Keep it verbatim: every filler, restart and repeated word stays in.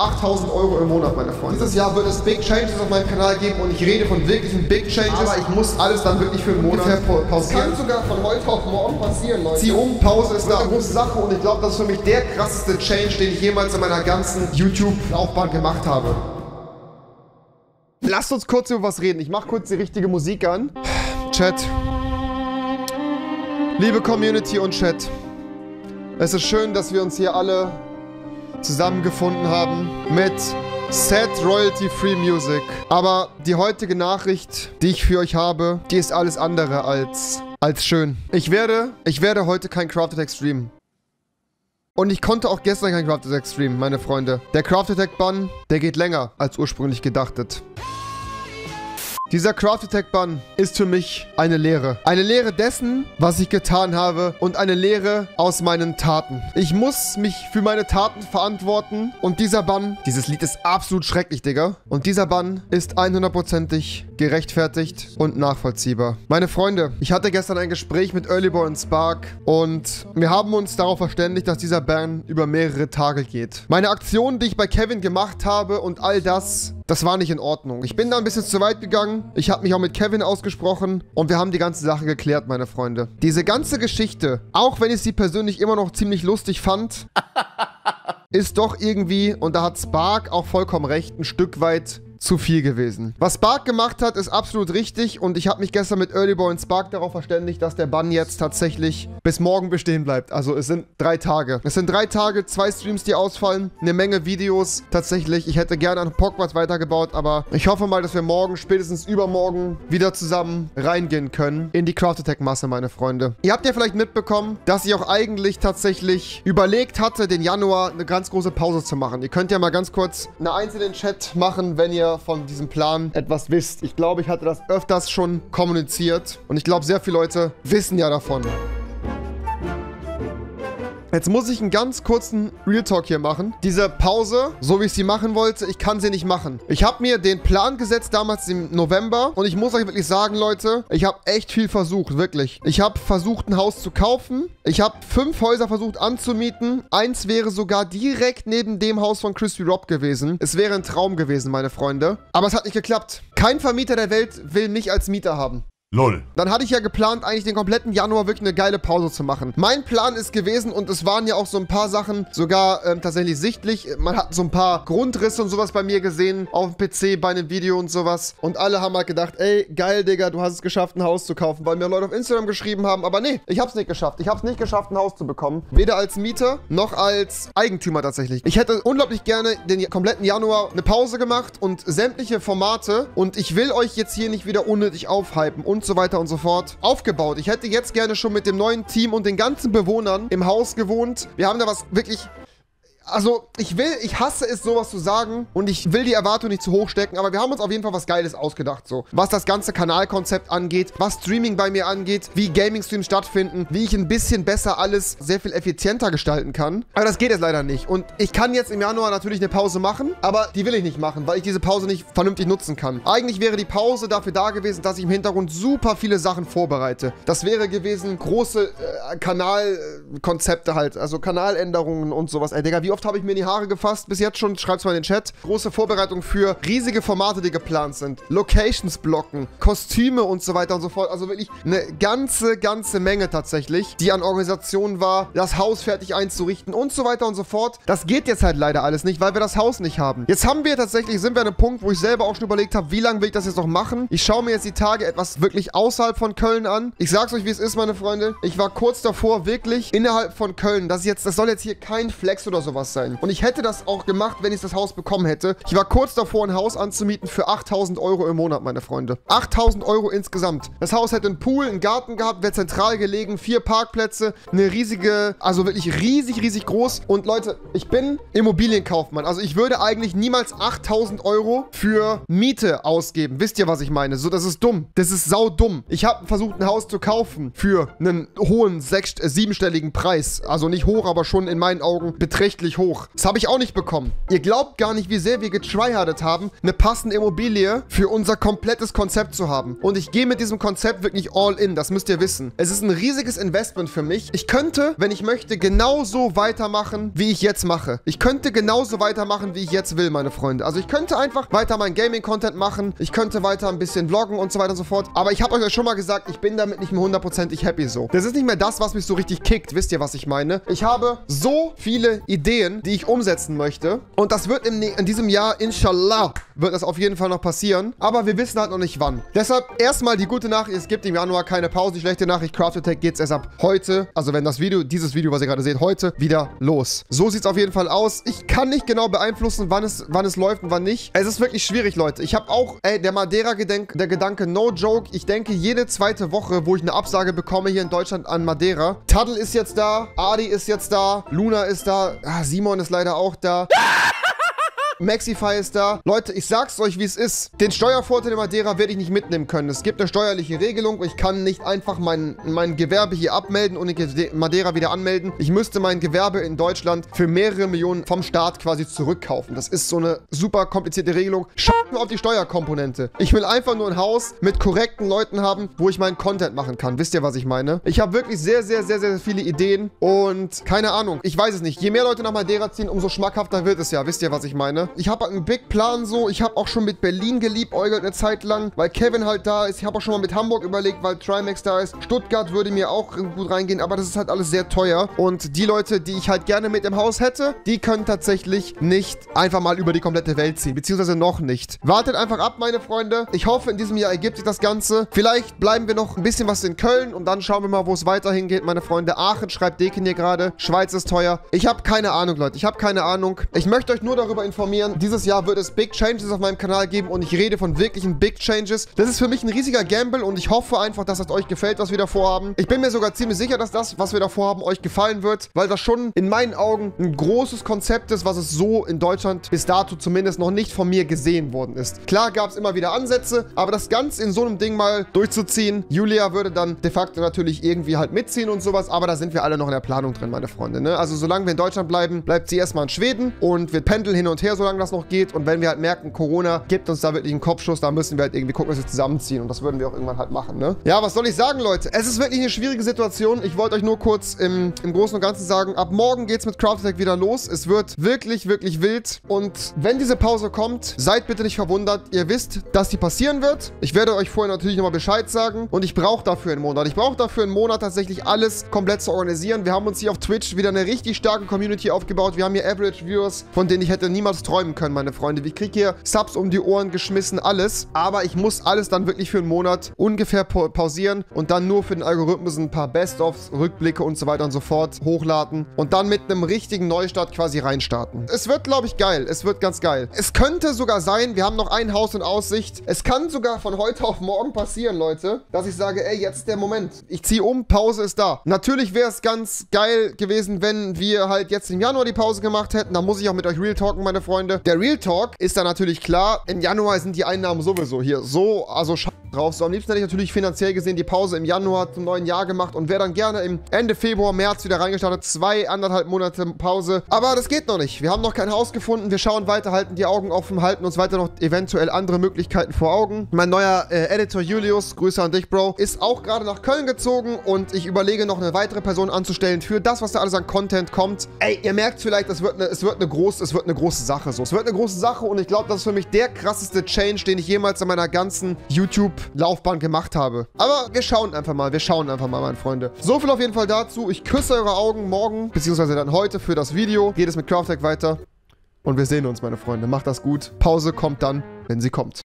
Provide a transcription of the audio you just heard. achttausend Euro im Monat, meine Freunde. Dieses Jahr wird es Big Changes auf meinem Kanal geben und ich rede von wirklichen Big Changes, aber ich muss alles dann wirklich für einen Monat pausieren. Kann sogar von heute auf morgen passieren, Leute. Zieh um, Pause ist da eine große Sache und ich glaube, das ist für mich der krasseste Change, den ich jemals in meiner ganzen YouTube-Laufbahn gemacht habe. Lasst uns kurz über was reden. Ich mache kurz die richtige Musik an. Chat. Liebe Community und Chat. Es ist schön, dass wir uns hier alle zusammengefunden haben mit Sad Royalty Free Music. Aber die heutige Nachricht, die ich für euch habe, die ist alles andere als, als schön. Ich werde, ich werde heute kein Craft Attack streamen. Und ich konnte auch gestern kein Craft Attack streamen, meine Freunde. Der Craft Attack Bann, der geht länger als ursprünglich gedachtet. Dieser Craft Attack Bann ist für mich eine Lehre. Eine Lehre dessen, was ich getan habe und eine Lehre aus meinen Taten. Ich muss mich für meine Taten verantworten und dieser Bann, dieses Lied ist absolut schrecklich, Digga. Und dieser Bann ist hundertprozentig gerechtfertigt und nachvollziehbar. Meine Freunde, ich hatte gestern ein Gespräch mit Earlyball und Spark und wir haben uns darauf verständigt, dass dieser Bann über mehrere Tage geht. Meine Aktionen, die ich bei Kevin gemacht habe und all das, das war nicht in Ordnung. Ich bin da ein bisschen zu weit gegangen. Ich habe mich auch mit Kevin ausgesprochen und wir haben die ganze Sache geklärt, meine Freunde. Diese ganze Geschichte, auch wenn ich sie persönlich immer noch ziemlich lustig fand, ist doch irgendwie, und da hat Spark auch vollkommen recht, ein Stück weit zu viel gewesen. Was Spark gemacht hat, ist absolut richtig und ich habe mich gestern mit Earlyball und Spark darauf verständigt, dass der Bann jetzt tatsächlich bis morgen bestehen bleibt. Also es sind drei Tage. Es sind drei Tage, zwei Streams, die ausfallen, eine Menge Videos. Tatsächlich, ich hätte gerne an Pokwart weitergebaut, aber ich hoffe mal, dass wir morgen, spätestens übermorgen, wieder zusammen reingehen können in die Craft Attack Masse, meine Freunde. Ihr habt ja vielleicht mitbekommen, dass ich auch eigentlich tatsächlich überlegt hatte, den Januar eine ganz große Pause zu machen. Ihr könnt ja mal ganz kurz eine einzelnen Chat machen, wenn ihr von diesem Plan etwas wisst. Ich glaube, ich hatte das öfters schon kommuniziert und ich glaube, sehr viele Leute wissen ja davon. Jetzt muss ich einen ganz kurzen Real Talk hier machen. Diese Pause, so wie ich sie machen wollte, ich kann sie nicht machen. Ich habe mir den Plan gesetzt, damals im November. Und ich muss euch wirklich sagen, Leute, ich habe echt viel versucht, wirklich. Ich habe versucht, ein Haus zu kaufen. Ich habe fünf Häuser versucht anzumieten. Eins wäre sogar direkt neben dem Haus von Crispy Rob gewesen. Es wäre ein Traum gewesen, meine Freunde. Aber es hat nicht geklappt. Kein Vermieter der Welt will mich als Mieter haben. Lol. Dann hatte ich ja geplant, eigentlich den kompletten Januar wirklich eine geile Pause zu machen. Mein Plan ist gewesen, und es waren ja auch so ein paar Sachen sogar ähm, tatsächlich sichtlich. Man hat so ein paar Grundrisse und sowas bei mir gesehen, auf dem P C, bei einem Video und sowas. Und alle haben halt gedacht, ey, geil, Digga, du hast es geschafft, ein Haus zu kaufen, weil mir Leute auf Instagram geschrieben haben. Aber nee, ich hab's nicht geschafft. Ich hab's nicht geschafft, ein Haus zu bekommen. Weder als Mieter, noch als Eigentümer tatsächlich. Ich hätte unglaublich gerne den kompletten Januar eine Pause gemacht und sämtliche Formate. Und ich will euch jetzt hier nicht wieder unnötig aufhypen und und so weiter und so fort, aufgebaut. Ich hätte jetzt gerne schon mit dem neuen Team und den ganzen Bewohnern im Haus gewohnt. Wir haben da was wirklich... Also, ich will, ich hasse es, sowas zu sagen und ich will die Erwartung nicht zu hoch stecken, aber wir haben uns auf jeden Fall was Geiles ausgedacht, so. Was das ganze Kanalkonzept angeht, was Streaming bei mir angeht, wie Gaming-Streams stattfinden, wie ich ein bisschen besser alles sehr viel effizienter gestalten kann. Aber das geht jetzt leider nicht und ich kann jetzt im Januar natürlich eine Pause machen, aber die will ich nicht machen, weil ich diese Pause nicht vernünftig nutzen kann. Eigentlich wäre die Pause dafür da gewesen, dass ich im Hintergrund super viele Sachen vorbereite. Das wäre gewesen, große äh, Kanalkonzepte halt, also Kanaländerungen und sowas. Ey, Digga, wie oft habe ich mir in die Haare gefasst. Bis jetzt schon, schreibt's mal in den Chat. Große Vorbereitung für riesige Formate, die geplant sind. Locations blocken, Kostüme und so weiter und so fort. Also wirklich eine ganze, ganze Menge tatsächlich, die an Organisation war, das Haus fertig einzurichten und so weiter und so fort. Das geht jetzt halt leider alles nicht, weil wir das Haus nicht haben. Jetzt haben wir tatsächlich, sind wir an einem Punkt, wo ich selber auch schon überlegt habe, wie lange will ich das jetzt noch machen. Ich schaue mir jetzt die Tage etwas wirklich außerhalb von Köln an. Ich sag's euch, wie es ist, meine Freunde. Ich war kurz davor, wirklich innerhalb von Köln. Das ist jetzt, das soll jetzt hier kein Flex oder sowas sein. Und ich hätte das auch gemacht, wenn ich das Haus bekommen hätte. Ich war kurz davor, ein Haus anzumieten für achttausend Euro im Monat, meine Freunde. achttausend Euro insgesamt. Das Haus hätte einen Pool, einen Garten gehabt, wäre zentral gelegen, vier Parkplätze, eine riesige, also wirklich riesig, riesig groß. Und Leute, ich bin Immobilienkaufmann. Also ich würde eigentlich niemals achttausend Euro für Miete ausgeben. Wisst ihr, was ich meine? So, das ist dumm. Das ist sau dumm. Ich habe versucht, ein Haus zu kaufen für einen hohen, sechs-, siebenstelligen Preis. Also nicht hoch, aber schon in meinen Augen beträchtlich richtig hoch. Das habe ich auch nicht bekommen. Ihr glaubt gar nicht, wie sehr wir getryhardet haben, eine passende Immobilie für unser komplettes Konzept zu haben. Und ich gehe mit diesem Konzept wirklich all in. Das müsst ihr wissen. Es ist ein riesiges Investment für mich. Ich könnte, wenn ich möchte, genauso weitermachen, wie ich jetzt mache. Ich könnte genauso weitermachen, wie ich jetzt will, meine Freunde. Also ich könnte einfach weiter mein Gaming-Content machen. Ich könnte weiter ein bisschen vloggen und so weiter und so fort. Aber ich habe euch ja schon mal gesagt, ich bin damit nicht mehr hundertprozentig happy so. Das ist nicht mehr das, was mich so richtig kickt. Wisst ihr, was ich meine? Ich habe so viele Ideen, die ich umsetzen möchte. Und das wird in, in diesem Jahr, inshallah, wird das auf jeden Fall noch passieren. Aber wir wissen halt noch nicht wann. Deshalb erstmal die gute Nachricht. Es gibt im Januar keine Pause. Die schlechte Nachricht, Craft Attack geht's erst ab heute. Also wenn das Video, dieses Video, was ihr gerade seht, heute wieder los. So sieht's auf jeden Fall aus. Ich kann nicht genau beeinflussen, wann es, wann es läuft und wann nicht. Es ist wirklich schwierig, Leute. Ich habe auch, ey, der Madeira-Gedenk, der Gedanke, no joke. Ich denke, jede zweite Woche, wo ich eine Absage bekomme hier in Deutschland an Madeira. Taddl ist jetzt da. Adi ist jetzt da. Luna ist da. Ah, Simon ist leider auch da. Maxify ist da. Leute, ich sag's euch, wie es ist. Den Steuervorteil in Madeira werde ich nicht mitnehmen können. Es gibt eine steuerliche Regelung. Ich kann nicht einfach mein, mein Gewerbe hier abmelden und in Madeira wieder anmelden. Ich müsste mein Gewerbe in Deutschland für mehrere Millionen vom Staat quasi zurückkaufen. Das ist so eine super komplizierte Regelung. Scheiß nur auf die Steuerkomponente. Ich will einfach nur ein Haus mit korrekten Leuten haben, wo ich meinen Content machen kann. Wisst ihr, was ich meine? Ich habe wirklich sehr, sehr, sehr, sehr viele Ideen und keine Ahnung. Ich weiß es nicht. Je mehr Leute nach Madeira ziehen, umso schmackhafter wird es ja. Wisst ihr, was ich meine? Ich habe einen Big Plan so. Ich habe auch schon mit Berlin geliebäugelt eine Zeit lang, weil Kevin halt da ist. Ich habe auch schon mal mit Hamburg überlegt, weil Trimax da ist. Stuttgart würde mir auch gut reingehen, aber das ist halt alles sehr teuer. Und die Leute, die ich halt gerne mit im Haus hätte, die können tatsächlich nicht einfach mal über die komplette Welt ziehen, beziehungsweise noch nicht. Wartet einfach ab, meine Freunde. Ich hoffe, in diesem Jahr ergibt sich das Ganze. Vielleicht bleiben wir noch ein bisschen was in Köln und dann schauen wir mal, wo es weiterhin geht, meine Freunde. Aachen schreibt Deken hier gerade. Schweiz ist teuer. Ich habe keine Ahnung, Leute. Ich habe keine Ahnung. Ich möchte euch nur darüber informieren. Dieses Jahr wird es Big Changes auf meinem Kanal geben und ich rede von wirklichen Big Changes. Das ist für mich ein riesiger Gamble und ich hoffe einfach, dass es euch gefällt, was wir da vorhaben. Ich bin mir sogar ziemlich sicher, dass das, was wir da vorhaben, euch gefallen wird, weil das schon in meinen Augen ein großes Konzept ist, was es so in Deutschland bis dato zumindest noch nicht von mir gesehen worden ist. Klar gab es immer wieder Ansätze, aber das Ganze in so einem Ding mal durchzuziehen, Julia würde dann de facto natürlich irgendwie halt mitziehen und sowas, aber da sind wir alle noch in der Planung drin, meine Freunde. Ne? Also solange wir in Deutschland bleiben, bleibt sie erstmal in Schweden und wir pendeln hin und her, solange das noch geht. Und wenn wir halt merken, Corona gibt uns da wirklich einen Kopfschuss, da müssen wir halt irgendwie gucken, dass wir zusammenziehen. Und das würden wir auch irgendwann halt machen, ne? Ja, was soll ich sagen, Leute? Es ist wirklich eine schwierige Situation. Ich wollte euch nur kurz im, im Großen und Ganzen sagen, ab morgen geht's mit Craft Attack wieder los. Es wird wirklich, wirklich wild. Und wenn diese Pause kommt, seid bitte nicht verwundert. Ihr wisst, dass die passieren wird. Ich werde euch vorher natürlich nochmal Bescheid sagen. Und ich brauche dafür einen Monat. Ich brauche dafür einen Monat, tatsächlich alles komplett zu organisieren. Wir haben uns hier auf Twitch wieder eine richtig starke Community aufgebaut. Wir haben hier Average Viewers, von denen ich hätte niemals träumen können, meine Freunde. Ich kriege hier Subs um die Ohren geschmissen, alles. Aber ich muss alles dann wirklich für einen Monat ungefähr pa pausieren und dann nur für den Algorithmus ein paar Best-ofs, Rückblicke und so weiter und so fort hochladen und dann mit einem richtigen Neustart quasi reinstarten. Es wird, glaube ich, geil. Es wird ganz geil. Es könnte sogar sein, wir haben noch ein Haus in Aussicht. Es kann sogar von heute auf morgen passieren, Leute, dass ich sage, ey, jetzt ist der Moment. Ich ziehe um, Pause ist da. Natürlich wäre es ganz geil gewesen, wenn wir halt jetzt im Januar die Pause gemacht hätten. Da muss ich auch mit euch real talken, meine Freunde. Der Real Talk ist da natürlich klar. Im Januar sind die Einnahmen sowieso hier so, also scheiße drauf. So, am liebsten hätte ich natürlich finanziell gesehen die Pause im Januar zum neuen Jahr gemacht und wäre dann gerne im Ende Februar, März wieder reingestartet. Zwei, anderthalb Monate Pause. Aber das geht noch nicht. Wir haben noch kein Haus gefunden. Wir schauen weiter, halten die Augen offen, halten uns weiter noch eventuell andere Möglichkeiten vor Augen. Mein neuer äh, Editor Julius, Grüße an dich, Bro, ist auch gerade nach Köln gezogen und ich überlege noch eine weitere Person anzustellen für das, was da alles an Content kommt. Ey, ihr merkt vielleicht, es wird eine, es wird eine große, es wird eine große Sache so. Es wird eine große Sache und ich glaube, das ist für mich der krasseste Change, den ich jemals in meiner ganzen YouTube-Laufbahn gemacht habe. Aber wir schauen einfach mal, wir schauen einfach mal, meine Freunde. So viel auf jeden Fall dazu. Ich küsse eure Augen morgen, beziehungsweise dann heute für das Video. Geht es mit Craft Attack weiter und wir sehen uns, meine Freunde. Macht das gut. Pause kommt dann, wenn sie kommt.